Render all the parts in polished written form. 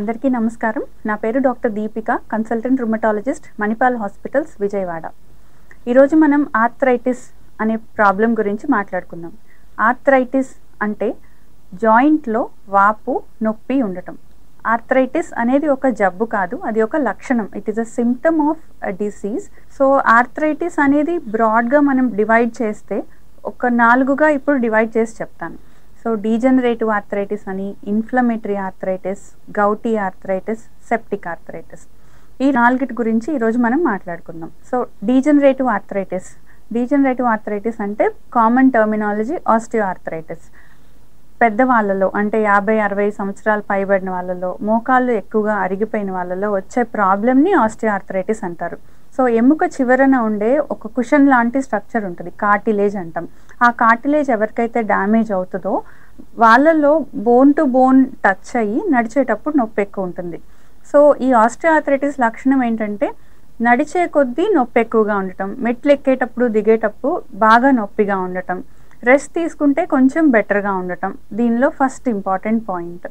अंदरिकी नमस्कारम। ना पेरु doctor Deepika, consultant rheumatologist, Manipal hospitals Vijayawada. ई रोजु मनम आर्थराइटिस अने प्रॉब्लम गुरिंचि माट्लाडुकुंदाम। आर्थराइटिस अंटे जॉइंट लो वापु नोप्पि उंडटम। आर्थराइटिस अनेदी ओक जब्बु कादु, अदि ओक लक्षणम। It is a symptom of a disease. So arthritis अनेदी ब्रॉड गा मनम डिवाइड चेस्ते ओक नालुगुगा इप्पुडु डिवाइड चेसि चेप्तानु। सो डीजनरेटिव आर्थराइटिस अनी, inflammatory arthritis, gouty arthritis, septic arthritis, ई नालुगिटी गुरिंची ई रोजु मनम माट्लाडुकुंदाम। सो डीजनरेटिव आर्थराइटिस अंटे कामन टर्मिनालजी ऑस्टियो आर्थराइटिस। पेद्दवाళ్ళలో అంటే 50-60 సంవత్సరాలు పైబడిన వాళ్ళలో, మోకాళ్ళు ఎక్కువగా అరిగిపోయిన వాళ్ళలో వచ్చే ప్రాబ్లమ్ ని ఆస్టియో ఆర్థరైటిస్ అంటారు। సో ఎముక చివరన ఉండే ఒక కుషన్ లాంటి స్ట్రక్చర్ ఉంటుంది, కార్టిలేజ్ అంటాం। ఆ కార్టిలేజ్ ఎవర్కైతే డ్యామేజ్ అవుతదో వాళ్ళలో బోన్ టు బోన్ టచ్ అయ్యి నడిచేటప్పుడు నొప్పి ఎక్కువ ఉంటుంది। సో ఈ ఆస్టియో ఆర్థరైటిస్ లక్షణం ఏంటంటే నడిచే కొద్దీ నొప్పి ఎక్కువగా ఉండటం, మెట్లు ఎక్కేటప్పుడు దిగేటప్పుడు బాగా నొప్పిగా ఉండటం, రెస్ట్ తీసుకుంటే కొంచెం బెటర్గా ఉండటం దీనిలో ఫస్ట్ ఇంపార్టెంట్ పాయింట్।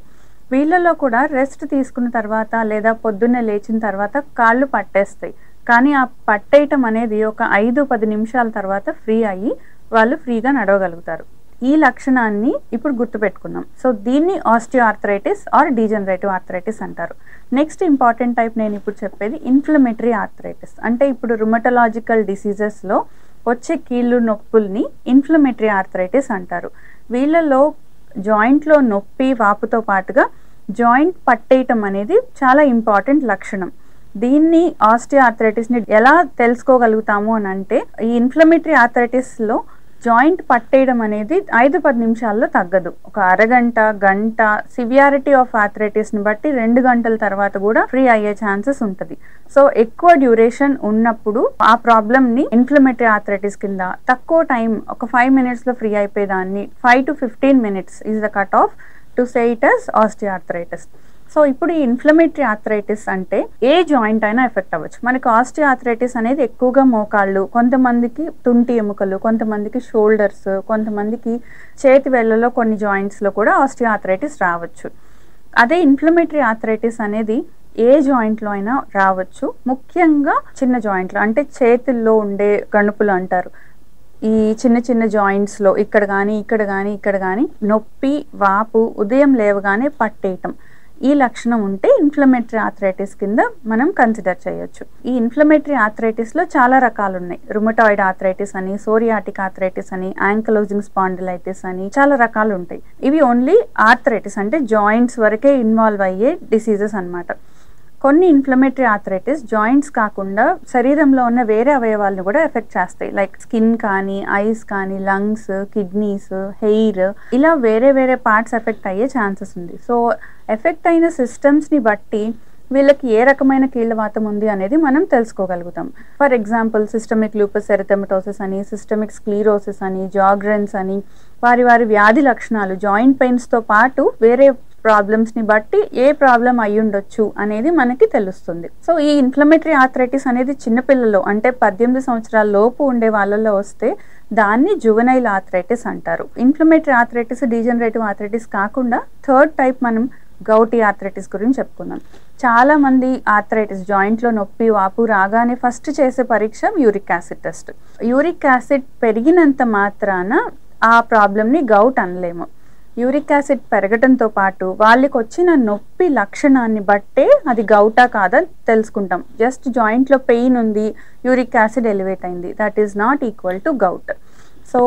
వీళ్ళలో కూడా రెస్ట్ తీసుకున్న తర్వాత లేదా పొద్దున్నే లేచిన తర్వాత కాళ్ళు పట్టేస్తాయి, కానీ ఆ పట్టేయటం అనేది ఒక 5-10 నిమిషాల తర్వాత ఫ్రీ అయ్యి వాళ్ళు ఫ్రీగా నడవగలుగుతారు। ఈ లక్షణాన్ని ఇప్పుడు గుర్తుపెట్టుకుందాం। సో దీన్ని osteo arthritis or degenerative arthritis అంటారు। నెక్స్ట్ ఇంపార్టెంట్ టైప్ నేను ఇప్పుడు చెప్పేది ఇన్ఫ్లమేటరీ ఆర్థరైటిస్ అంటే ఇప్పుడు రుమటలాజికల్ డిసీజెస్లో వచ్చే కీళ్ళు నొప్పుల్ని ఇన్ఫ్లమేటరీ ఆర్థరైటిస్ అంటారు। వీళ్ళలో జాయింట్లో నొప్పి వాపుతో పాటుగా జాయింట్ పట్టేయటం అనేది చాలా ఇంపార్టెంట్ లక్షణం। దీన్ని ఆస్టియో ఆర్థరైటిస్ని ఎలా తెలుసుకోగలుగుతాము అని అంటే ఈ ఇన్ఫ్లమేటరీ ఆర్థరైటిస్లో జాయింట్ పట్టేయడం అనేది 5-10 నిమిషాల్లో తగ్గదు, ఒక అరగంట గంట సివియారిటీ ఆఫ్ ఆర్థరైటిస్ని బట్టి 2 గంటల తర్వాత కూడా ఫ్రీ అయ్యే ఛాన్సెస్ ఉంటుంది। సో ఎక్కువ డ్యూరేషన్ ఉన్నప్పుడు ఆ ప్రాబ్లమ్ని ఇన్ఫ్లమేటరీ ఆర్థరైటిస్ కింద, తక్కువ టైం ఒక 5 నిమిషాల్లో ఫ్రీ అయిపోయేదాన్ని 5 to 15 minutes is the cut off to say it as osteo arthritis. So ఇప్పుడు ఈ ఇన్ఫ్లమేటరీ ఆర్థరైటిస్ అంటే ఏ జాయింట్ అయినా ఎఫెక్ట్ అవ్వచ్చు। మనకి ఆస్టియో ఆర్థరైటిస్ అనేది ఎక్కువగా మోకాళ్ళు, కొంతమందికి తుంటి ఎముకలు, కొంతమందికి షోల్డర్స్, కొంతమందికి చేతి వేళ్ళలో కొన్ని జాయింట్స్లో కూడా ఆస్టియో ఆర్థరైటిస్ రావచ్చు। అదే ఇన్ఫ్లమేటరీ ఆర్థరైటిస్ అనేది ఏ జాయింట్లో అయినా రావచ్చు, ముఖ్యంగా చిన్న జాయింట్లు అంటే చేతుల్లో ఉండే గణుపులు అంటారు। ఈ చిన్న చిన్న జాయింట్స్లో ఇక్కడ కానీ నొప్పి వాపు ఉదయం లేవగానే పట్టేయటం ఈ లక్షణం ఉంటే ఇన్ఫ్లమేటరీ ఆర్థరైటిస్ కింద మనం కన్సిడర్ చేయొచ్చు। ఈ ఇన్ఫ్లమేటరీ ఆర్థరైటిస్లో చాలా రకాలు ఉన్నాయి, రుమటాయిడ్ ఆర్థరైటిస్ అని, సోరియాటిక్ ఆర్థరైటిస్ అని, యాంకలోజింగ్ స్పాండిలైటిస్ అని చాలా రకాలు ఉంటాయి। ఇవి ఓన్లీ ఆర్థరైటిస్ అంటే జాయింట్స్ వరకే ఇన్వాల్వ్ అయ్యే డిసీజెస్ అన్నమాట। కొన్ని ఇన్ఫ్లమేటరీ ఆర్థరైటిస్ జాయింట్స్ కాకుండా శరీరంలో ఉన్న వేరే అవయవాలను కూడా ఎఫెక్ట్ చేస్తాయి, లైక్ స్కిన్ కానీ, ఐస్ కానీ, లంగ్స్, కిడ్నీస్, హెయిర్, ఇలా వేరే వేరే పార్ట్స్ ఎఫెక్ట్ అయ్యే ఛాన్సెస్ ఉంది। సో ఎఫెక్ట్ అయిన సిస్టమ్స్ని బట్టి వీళ్ళకి ఏ రకమైన కీళ్ళవాతం ఉంది అనేది మనం తెలుసుకోగలుగుతాం। For example systemic lupus erythematosus అని, సిస్టమిక్ స్క్లీరోసిస్ అని, జాగ్రెన్స్ అని వారి వారి వ్యాధి లక్షణాలు జాయింట్ పెయిన్స్తో పాటు వేరే ప్రాబ్లమ్స్ని బట్టి ఏ ప్రాబ్లం అయ్యుండొచ్చు అనేది మనకి తెలుస్తుంది। సో ఈ ఇన్ఫ్లమేటరీ ఆర్థరైటిస్ అనేది చిన్నపిల్లలు అంటే 18 సంవత్సరాల లోపు ఉండే వాళ్ళలో వస్తే దాన్ని జువెనైల్ ఆర్థరైటిస్ అంటారు। ఇన్ఫ్లమేటరీ ఆర్థరైటిస్, డీజనరేటివ్ ఆర్థరైటిస్ కాకుండా థర్డ్ టైప్ మనం గౌటీ ఆర్థరైటిస్ గురించి చెప్పుకుందాం। చాలామంది ఆర్థరైటిస్ జాయింట్లో నొప్పి వాపు రాగానే ఫస్ట్ చేసే పరీక్ష uric acid test. Uric acid పెరిగినంత మాత్రాన ఆ ప్రాబ్లమ్ని గౌట్ అనలేము। యూరిక్ యాసిడ్ పెరగటంతో పాటు వాళ్ళకి వచ్చిన నొప్పి లక్షణాన్ని బట్టే అది గౌటా కాదా తెలుసుకుంటాం। జస్ట్ జాయింట్లో పెయిన్ ఉంది, యూరిక్ యాసిడ్ ఎలివేట్ అయింది, that is not equal to gout. So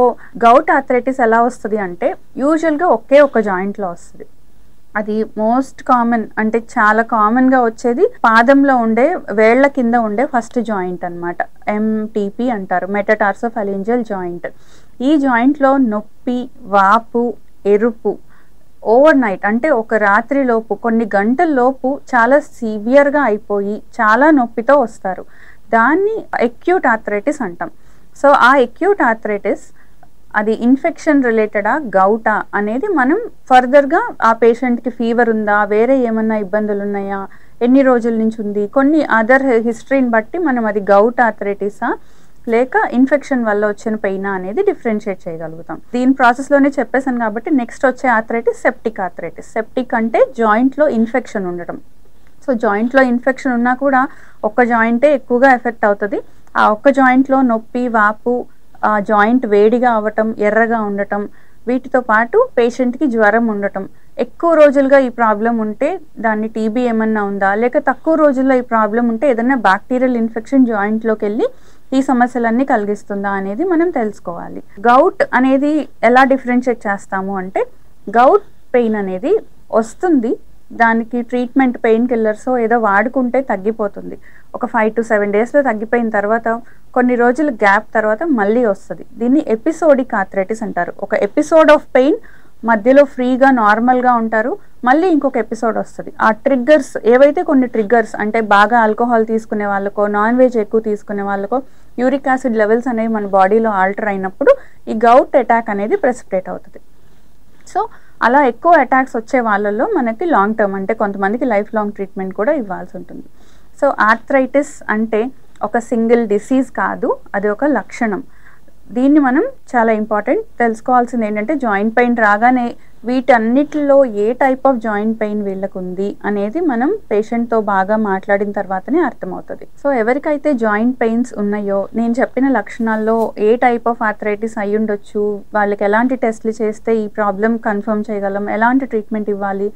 gout arthritis ఎలా వస్తుంది అంటే యూజువల్గా ఒకే ఒక జాయింట్లో వస్తుంది, అది మోస్ట్ కామన్ అంటే చాలా కామన్గా వచ్చేది పాదంలో ఉండే వేళ్ల కింద ఉండే ఫస్ట్ జాయింట్ అనమాట, ఎంటీపీ అంటారు, మెటటార్సోఫాలింజియల్ జాయింట్। ఈ జాయింట్లో నొప్పి వాపు ఎరుపు ఓవర్ నైట్ అంటే ఒక రాత్రిలోపు కొన్ని గంటల్లోపు చాలా సివియర్గా అయిపోయి చాలా నొప్పితో వస్తారు, దాన్ని అక్యూట్ ఆర్థరైటిస్ అంటాం। సో ఆ అక్యూట్ ఆర్థరైటిస్ అది ఇన్ఫెక్షన్ రిలేటెడా గౌటా అనేది మనం ఫర్దర్గా ఆ పేషెంట్కి ఫీవర్ ఉందా, వేరే ఏమన్నా ఇబ్బందులు ఉన్నాయా, ఎన్ని రోజుల నుంచి ఉంది, కొన్ని అదర్ హిస్టరీని బట్టి మనం అది గౌట్ ఆర్థరైటిసా लेक इन्फेक्शन वल्ल वच्चिन पेन अनेदी डिफरेंशिएट चेयगलुगुताम। दीन प्रासेस लोने चेप्पेसानु काबट्टी नेक्स्ट वच्चे आर्थराइटिस सेप्टिक आर्थराइटिस। सेप्टिक अंटे जॉइंट लो इन्फेक्शन उंडटम। सो जॉइंट लो इन्फेक्शन उन्ना कूडा ओक जॉइंटे एक्कुवगा एफेक्ट अवुतदी। आ ओक जॉइंट लो नोप्पि वापु जॉइंट वेडिगा अवटम एर्रगा उंडटम వీటితో పాటు పేషెంట్ కి జ్వరం ఉండటం ఎక్కువ రోజులుగా ఈ ప్రాబ్లం ఉంటే దాన్ని టీబీ ఏమన్నా ఉందా లేక తక్కువ రోజుల్లో ఈ ప్రాబ్లం ఉంటే ఏదైనా బ్యాక్టీరియల్ ఇన్ఫెక్షన్ జాయింట్ లోకి వెళ్ళి ఈ సమస్యలన్నీ కలిగిస్తుందా అనేది మనం తెలుసుకోవాలి। గౌట్ అనేది ఎలా డిఫరెన్షియేట్ చేస్తాము అంటే గౌట్ పెయిన్ అనేది వస్తుంది దానికి ట్రీట్మెంట్ పెయిన్ కిల్లర్స్ ఏదో వాడుకుంటే తగ్గిపోతుంది। ఒక 5 to 7 డేస్ లో తగ్గిపోయిన తర్వాత కొన్ని రోజులు గ్యాప్ తర్వాత మళ్ళీ వస్తుంది। దీన్ని ఎపిసోడిక్ ఆర్థరైటిస్ అంటారు। ఒక ఎపిసోడ్ ఆఫ్ పెయిన్ మధ్యలో ఫ్రీగా నార్మల్ గా ఉంటారు, మళ్ళీ ఇంకొక ఎపిసోడ్ వస్తుంది। ఆ ట్రిగ్గర్స్ ఏవైతే కొన్ని ట్రిగ్గర్స్ అంటే బాగా ఆల్కహాల్ తీసుకునే వాళ్ళకో నాన్ వెజ్ ఎక్కువ తీసుకునే వాళ్ళకో యూరిక్ యాసిడ్ లెవెల్స్ అనేవి మన బాడీలో ఆల్టర్ అయినప్పుడు ఈ గౌట్ అటాక్ అనేది ప్రెసిపిటేట్ అవుతుంది। సో అలా ఎక్కువ అటాక్స్ వచ్చే వాళ్ళల్లో మనకి లాంగ్ టర్మ్ అంటే కొంతమందికి లైఫ్ లాంగ్ ట్రీట్మెంట్ కూడా ఇవ్వాల్సి ఉంటుంది। సో ఆర్థరైటిస్ అంటే ఒక సింగిల్ డిసీజ్ కాదు, అది ఒక లక్షణం। దీన్ని మనం చాలా ఇంపార్టెంట్ తెలుసుకోవాల్సింది ఏంటంటే జాయింట్ పెయిన్ రాగానే వీటన్నిటిలో ఏ టైప్ ఆఫ్ జాయింట్ పెయిన్ వీళ్ళకు ఉంది అనేది మనం పేషెంట్తో బాగా మాట్లాడిన తర్వాతనే అర్థమవుతుంది। సో ఎవరికైతే జాయింట్ పెయిన్స్ ఉన్నాయో నేను చెప్పిన లక్షణాల్లో ఏ టైప్ ఆఫ్ ఆర్థరైటిస్ అయి ఉండొచ్చు, వాళ్ళకి ఎలాంటి టెస్ట్లు చేస్తే ఈ ప్రాబ్లం కన్ఫర్మ్ చేయగలం, ఎలాంటి ట్రీట్మెంట్ ఇవ్వాలి,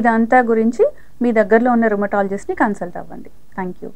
ఇదంతా గురించి మీ దగ్గరలో ఉన్న రుమటాలజిస్ట్ని కన్సల్ట్ అవ్వండి। Thank you.